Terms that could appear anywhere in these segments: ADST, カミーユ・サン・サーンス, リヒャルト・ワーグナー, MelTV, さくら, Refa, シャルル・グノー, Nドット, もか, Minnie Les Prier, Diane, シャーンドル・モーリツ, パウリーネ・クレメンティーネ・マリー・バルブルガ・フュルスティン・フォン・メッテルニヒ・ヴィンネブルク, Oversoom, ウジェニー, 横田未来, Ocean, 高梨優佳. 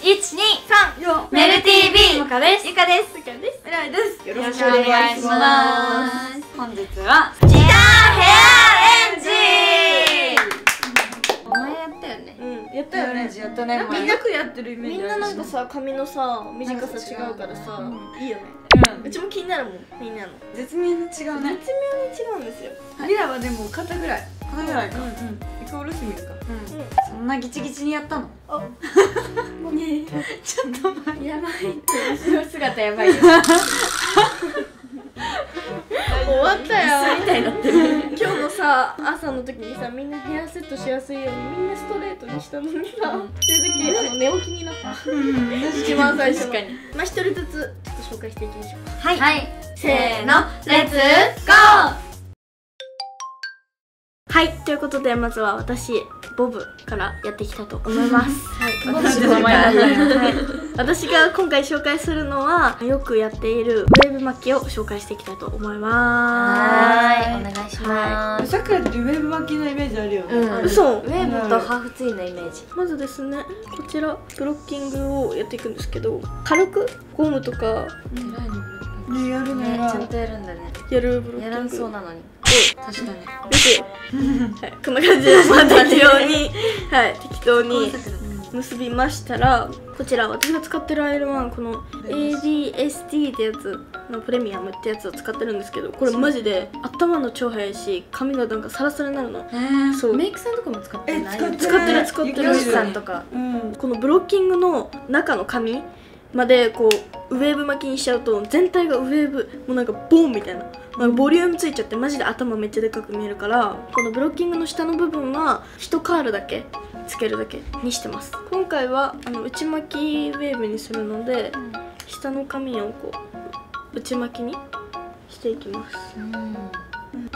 1、2、3、メル TV ゆかです。ゆかです。さくらです。よろしくお願いします。本日はギターヘアアレンジ。お前やったよね。うん、やったよね。やったね。みんなくやってるイメージ。みんななんかさ、髪のさ、短さ違うからさ、いいよね。うちも気になるもん、みんなの。絶妙に違うね。絶妙に違うんですよ。リラはでも肩ぐらい。肩ぐらいか。イコールスミスか。そんなギチギチにやったの？あ、ねえ、ちょっと待って、やばいって後ろ姿やばいよ。終わったよみたいになってる。今日のさ、朝の時にさ、みんなヘアセットしやすいようにみんなストレートにしたのにさ、それだけ寝起きになった。一番最初の。まあ一人ずつちょっと紹介していきましょうか。はい。せーの、レッツゴー。はい、ということでまずは私、ボブからやっていきたいと思います。私が今回紹介するのはよくやっているウェーブ巻きを紹介していきたいと思います。はい、お願いします。さくらってウェーブ巻きのイメージあるよね。そう、ウェーブとハーフツインのイメージ。まずですね、こちらブロッキングをやっていくんですけど、軽くゴムとか。ね、やるね。ちゃんとやるんだね。やるブロッキング。やらんそうなのに。確かに。はい、こんな感じで適当に、はい、適当に結びましたら、こちら私が使ってるアイロンはこの ADST ってやつのプレミアムってやつを使ってるんですけど、これマジで頭の超早いし、髪がなんかサラサラになるの。そう、メイクさんとかも使ってない？使ってる。美容師さんとか。このブロッキングの中の髪までこうウェーブ巻きにしちゃうと全体がウェーブ、もうなんかボーンみたいな。ボリュームついちゃってマジで頭めっちゃでかく見えるから、このブロッキングの下の部分は1カールだけつけるだけにしてます。今回は内巻きウェーブにするので、下の髪をこう内巻きにしていきます。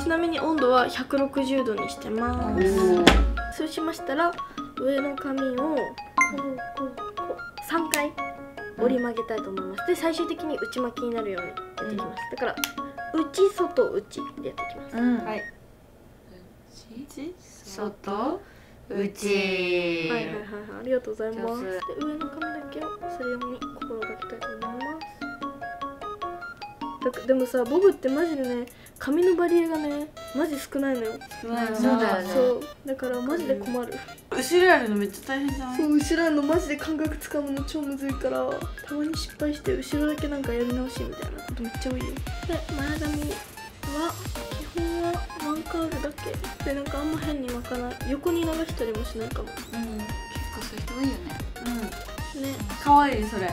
ちなみに温度は160度にしてます。そうしましたら上の髪をこう3回折り曲げたいと思います。で最終的に内巻きになるようにやっていきます。だから内外内でやっていきます。はい。内外内。はいはいはい、ありがとうございます。で上の髪だけをするように心がけたいと思います。でもさ、ボブってマジでね、髪のバリエがねマジ少ないのよ。少ないな。そうだよね。そうだからマジで困る。後ろやるのめっちゃ大変じゃん。そう、後ろやるのマジで感覚つかむの超むずいから、たまに失敗して後ろだけなんかやり直しみたいなことめっちゃ多いよ。で前髪は基本はワンカールだけで、なんかあんま変に巻かない、横に流したりもしないかも。うん、結構そういう人多いよね。うんね、可愛いそれ。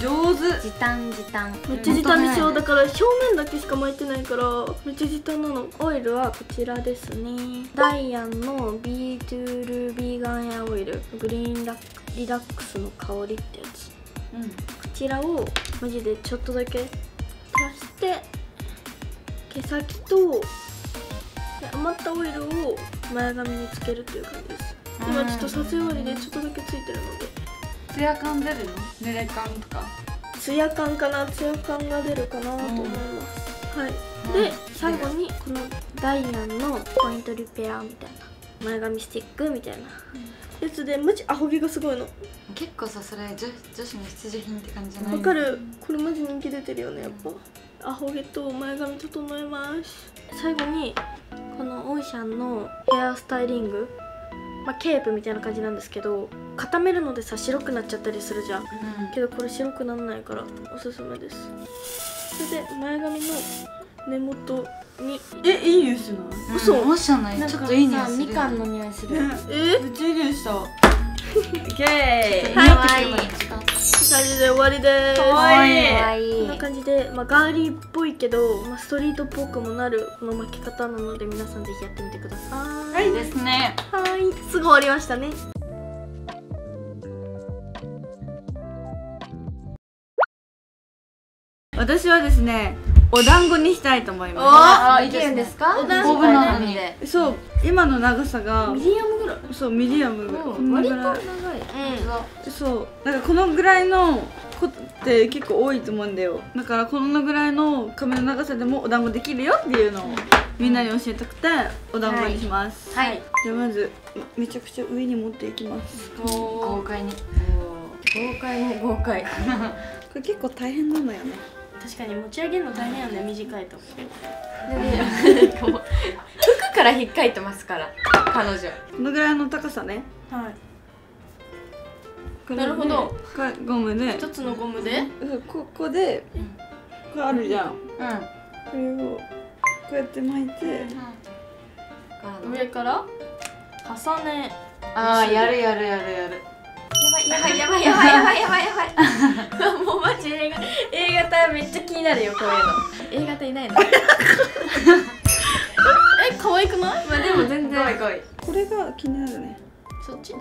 上手。時短時短。めっちゃ時短でしょ。だから表面だけしか巻いてないからめっちゃ時短なの。オイルはこちらですね。ダイアンのビートゥールビーガンヘアオイル、グリーンリラックスの香りってやつ。こちらをマジでちょっとだけ垂らして、毛先と余ったオイルを前髪につけるという感じです。今ちょっと撮影終わりでちょっとだけついてるので。ツヤ感出るの？濡れ感とか？ツヤ感かな、ツヤ感が出るかなと思います。はい。で最後にこのダイアンのポイントリペアみたいな前髪スティックみたいなやつで、マジアホ毛がすごいの。結構さ、それ女子の必需品って感じじゃない？わかる。これマジ人気出てるよね、やっぱ。アホ毛と前髪整えます。最後にこのオーシャンのヘアスタイリング。まあ、ケープみたいな感じなんですけど、固めるのでさ白くなっちゃったりするじゃん、けどこれ白くならないからおすすめです。それで前髪の根元にいい匂いするの？嘘、マジじゃない？ちょっといい匂いする。みかんの匂いする。めっちゃいい匂いした。イエーイ。かわいい。こんな感じで終わりです。かわいい。こんな感じで、まあ、ガーリーっぽいけど、まあ、ストリートっぽくもなるこの巻き方なので、皆さんぜひやってみてください。はいですね。はい、すぐ終わりましたね。私はですね、お団子にしたいと思います。お、いけるんですか？お団子なのに。そう、今の長さがミディアムぐらい。そう、ミディアムぐらい。割と長い。そう、なんかこのぐらいの子って結構多いと思うんだよ。だからこのぐらいの髪の長さでもお団子できるよっていうのをみんなに教えたくて、お団子にします。はい。じゃあまずめちゃくちゃ上に持っていきます。豪快に豪快に豪快これ結構大変なのよね。確かに持ち上げるの大変よね、短いと。服から引っかいてますから彼女。このぐらいの高さね。はい、なるほど。ゴムで一つのゴムでここでこれあるじゃん。これをこうやって巻いて上から重ね。ああ、やるやるやるやる。やばいやばいやばいやばいやばいやばい。もうマジ映画 A 型めっちゃ気になるよ、こういうの。A 型いないの？え、可愛くない？まあでも全然可愛い可愛い。これが気になるね。そっち？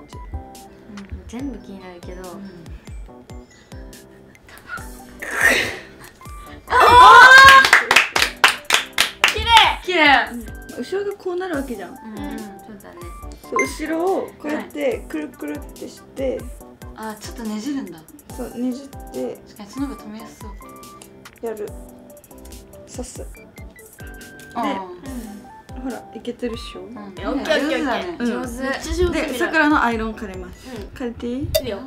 全部気になるけど。あー！綺麗！綺麗！後ろがこうなるわけじゃん。そうだね。後ろをこうやってくるくるってして。あ、ちょっとねじるんだ。そう、ねじって。確かにその方が止めやすそう。やる。刺す。で、ほら、いけてるっしょ。オッケーオッケーオッケー。上手。めっちゃ上手。で、さくらのアイロン借ります。借りていい？いいよ。いいよ、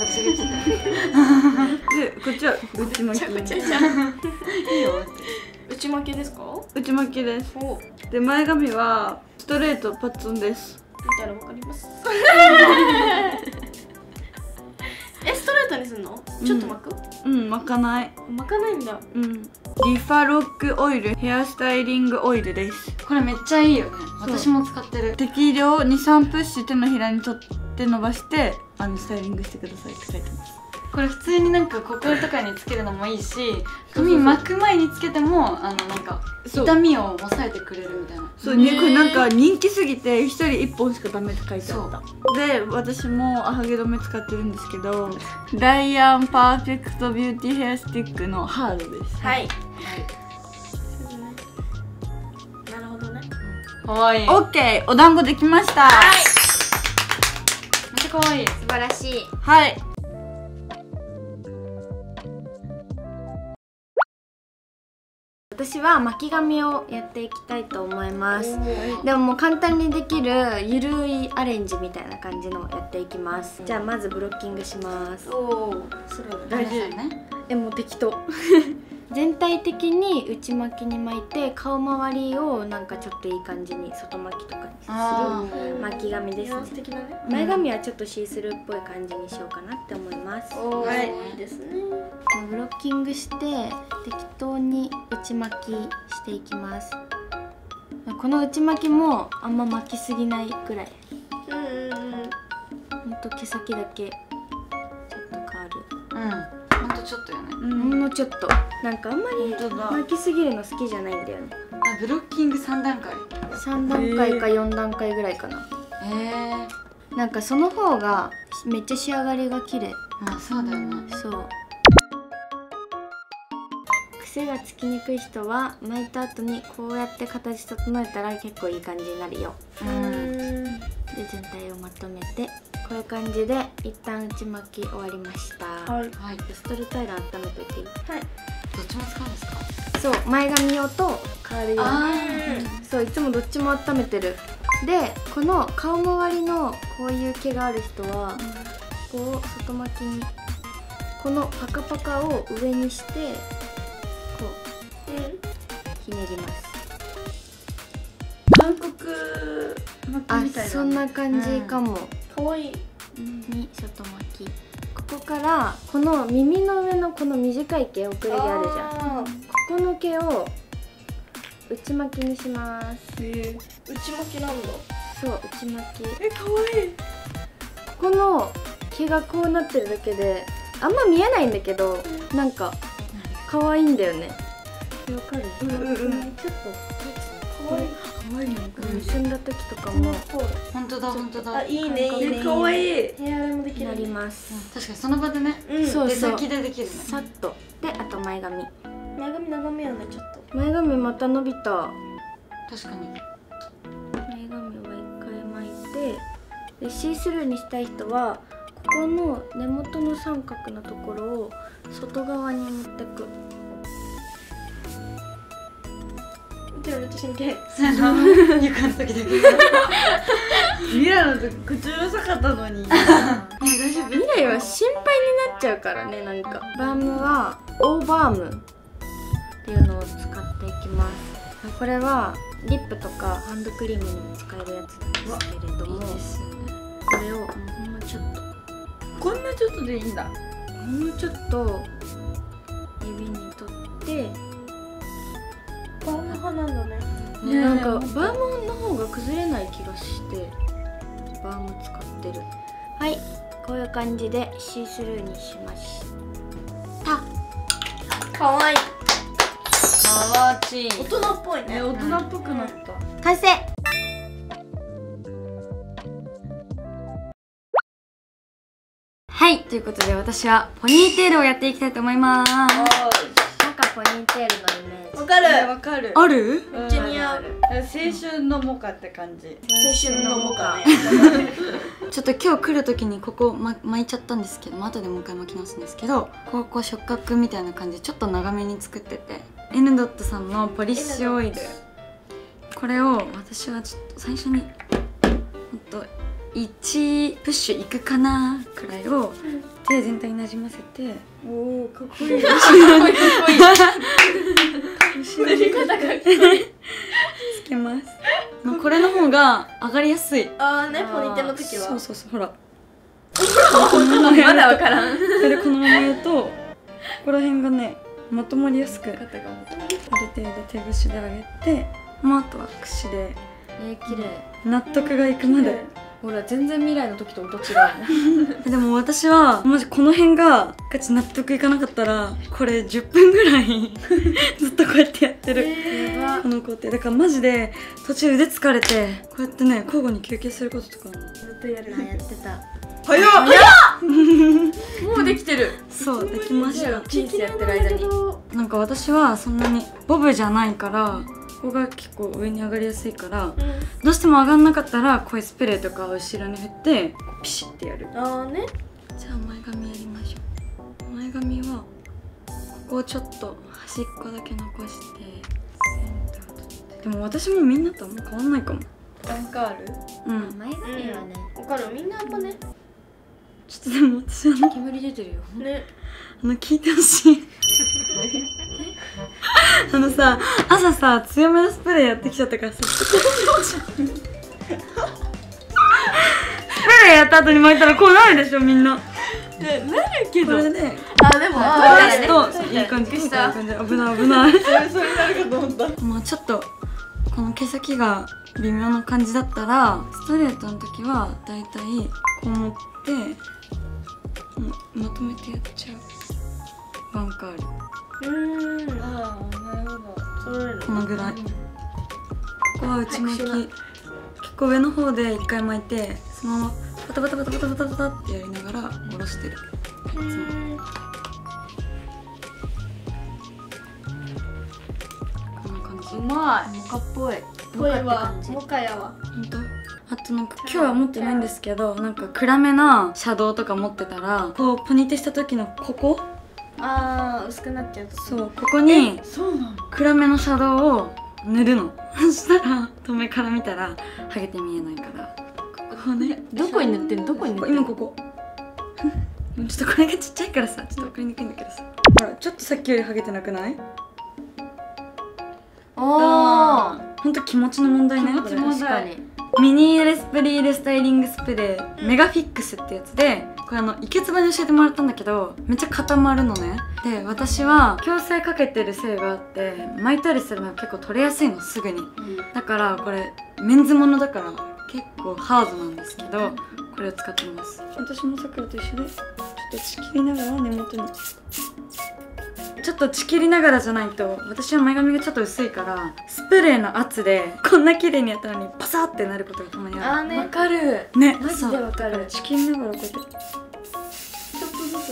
立ち口。で、こっちは内巻き。めちゃくちゃじゃん。いいよ。内巻きですか？内巻きです。で、前髪はストレートパッツンです。見たらわかります。え、ストレートにすんの？ちょっと巻く？うん、巻かない。巻かないんだ。うん。リファロックオイルヘアスタイリングオイルです。これめっちゃいいよね。私も使ってる。適量 2,3 プッシュ手のひらに取って伸ばしてスタイリングしてくださいって書いてます。これ普通になんか股間とかにつけるのもいいし、髪巻く前につけてもなんか痛みを抑えてくれるみたいな。そうね、これなんか人気すぎて1人1本しかダメって書いてあった。で、私もアハゲ止め使ってるんですけどライアンパーフェクトビューティーヘアスティックのハードです。はい、なるほどね。かわいい。 OK、 お団子できました。はい、めっちゃかわいい。素晴らしい。はい、私は巻き髪をやっていきたいと思います。でももう簡単にできるゆるいアレンジみたいな感じのをやっていきます、じゃあまずブロッキングします。おお、それは大事だね。え、もう適当全体的に内巻きに巻いて、顔周りをなんかちょっといい感じに外巻きとかにする巻き髪ですね。前髪はちょっとシースルーっぽい感じにしようかなって思います。はい、いいですね。ブロッキングして適当に内巻きしていきます。この内巻きもあんま巻きすぎないくらい、ほんと毛先だけちょっと変わる。ほんとちょっとよね。もうちょっと、なんかあんまり巻きすぎるの好きじゃないんだよね。あ、ブロッキング3段階3段階か4段階ぐらいかな。なんかその方がめっちゃ仕上がりが綺麗。あ、そうだよね。そう、癖がつきにくい人は巻いた後にこうやって形整えたら結構いい感じになるよ。で、全体をまとめてこういう感じで一旦内巻き終わりました。はい、ストレートアイロン温めといていい？はい。どっちも使うんですか？そう、前髪用と変わる用。そう、いつもどっちも温めてる。で、この顔周りのこういう毛がある人はここを外巻きに、このパカパカを上にしてこうひねります。韓国巻きみたいな。あ、そんな感じかも。可愛い。に外巻き。ここからこの耳の上のこの短い毛、奥れ毛あるじゃん。ここの毛を内巻きにします。内巻きなんだ。そう、内巻き。え、可愛い。ここの毛がこうなってるだけで、あんま見えないんだけど、なんか可愛いんだよね。わかる？うんうんうん。ちょっと可愛い。可愛いなんか結んだ時とかも。本当だ本当だ。あ、いいねいいね。可愛い。ヘアアイもできる。なります。確かにその場でね。そうそう。出先でできるね。さっと。で、あと前髪。前髪長めやね、ちょっと。前髪また伸びた。確かに。前髪は一回巻いて、でシースルーにしたい人はここの根元の三角のところを外側に持ってく。私の手。床の時だけ。未来の時口うるさかったのに。未来は心配になっちゃうからね。なんかバームはオーバームっていうのを使っていきます。これはリップとかハンドクリームにも使えるやつなんですけれども、いいですね、これをほんのちょっと、こんなちょっとでいいんだ。ほんのちょっと指に取ってバーム派なんだね。なんかバームの方が崩れない気がしてバーム使ってる。はい、こういう感じでシースルーにしました。かわいい、大人っぽいね。大人っぽくなった。完成。はい、ということで私はポニーテールをやっていきたいと思います。なんかポニーテールのイメージわかるわかる、ある、めっちゃ似合う。青春のモカって感じ。青春のモカ。ちょっと今日来る時にここ巻いちゃったんですけど、後でもう一回巻き直すんですけど、こう触覚みたいな感じでちょっと長めに作ってて、Nドットさんのポリッシュオイル、これを私はちょっと最初にほんと1プッシュいくかなくらいを手全体になじませて、おおかっこいい、かっこいい、かっこいい、塗り方がつけます。これの方が上がりやすい。ああね、ポニテの時はそうそうそう、ほらまだわからん。それこのままやるとここら辺がねまとまりやすく、ある程度手ぐしで上げて、まあ、あとは櫛で綺麗、納得がいくまで。ほら全然未来の時と音違う。でも私はもしこの辺がガチ納得いかなかったら、これ10分ぐらいずっとこうやってやってる、この工程だから。マジで途中腕疲れてこうやってね交互に休憩することとかずっとやるのやってた。早っもうできてる。そう、できました。チンスやってる間になんか私はそんなにボブじゃないから、ここが結構上に上がりやすいから、うん、どうしても上がんなかったらこういうスプレーとか後ろに振ってピシッてやる。ああね。じゃあ前髪やりましょう。前髪はここをちょっと端っこだけ残してセンター取って。でも私もみんなとあんま変わんないかも。なんかある？うん、前髪はね、わかる、みんなあんまね。ちょっとでも私煙出てるよね。聞いてほしい。さ、朝さ強めのスプレーやってきちゃったからさ、スプレーやった後に巻いたらこうなるでしょみんな。でなるけど、これで、あでもこうするといい感じ。危ない危ない。それなるかと思った。まあちょっとこの毛先が微妙な感じだったら、ストレートの時はだいたいこう持って。まとめてやっちゃう。バンカール。ああ、なるほど。このぐらい。ここは内巻き。結構上の方で一回巻いて、そのままバタバタバタバタバタバタってやりながら下ろしてる。こんな感じ。うまい。モカっぽい。ぽいわ。モカやわ。本当。あとなんか今日は持ってないんですけど、なんか暗めなシャドウとか持ってたら、こうポニテした時のここ、あー薄くなっちゃう。そうここに暗めのシャドウを塗るの。そしたら遠目から見たらハゲて見えないから、ここね。どこに塗ってんの？どこに塗ってんの？今ここ。ちょっとこれがちっちゃいからさ、ちょっと分かりにくいんだけどさ、ほらちょっとさっきよりハゲてなくない？あーほんと気持ちの問題ね。気持ち問題。ミニーレスプリールスタイリングスプレーメガフィックスってやつで、これイケツバに教えてもらったんだけど、めっちゃ固まるのね。で私は矯正かけてるせいがあって、巻いたりするのが結構取れやすいのすぐに、だからこれメンズものだから結構ハードなんですけど、これを使ってます。私もさくらと一緒で、ちょっとちぎりながら根元に、ちょっとちぎりながらじゃないと、私は前髪がちょっと薄いから、スプレーの圧でこんな綺麗にやったのにパサってなることがたまにある。あーね、わかるね、マジでわかる。ちぎりながらこうやってちょっとず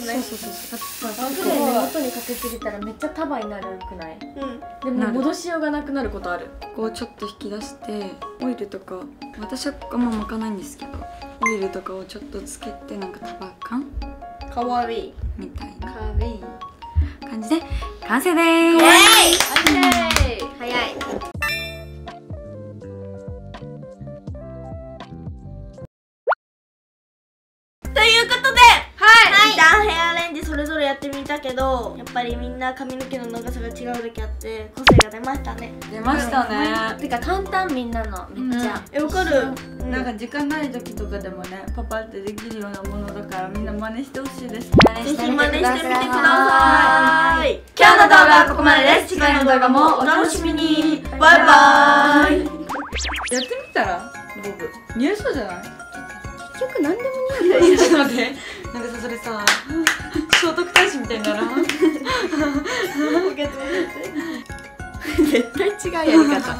つね。そうそうそうそう。スプレー根元にかけすぎたらめっちゃ束になるくない？うん。でも戻しようがなくなることある。ここをちょっと引き出して、オイルとか私はあんま巻かないんですけど、オイルとかをちょっとつけて、なんか束感かわいいみたいなかわいい感じで完成でーす。早い。早い。いたけど、やっぱりみんな髪の毛の長さが違うだけあって個性が出ましたね。出ましたね。てか簡単、みんなのめっちゃ。わかる。なんか時間ない時とかでもね、パパってできるようなものだからみんな真似してほしいです。ぜひ真似してみてください。今日の動画はここまでです。次回の動画もお楽しみに。バイバーイ。やってみたら僕似合いそうじゃない？結局何でも似合うよ。ちょっと待って、なんかさ、それさ聖徳太子みたいにならん？絶対違うやり方。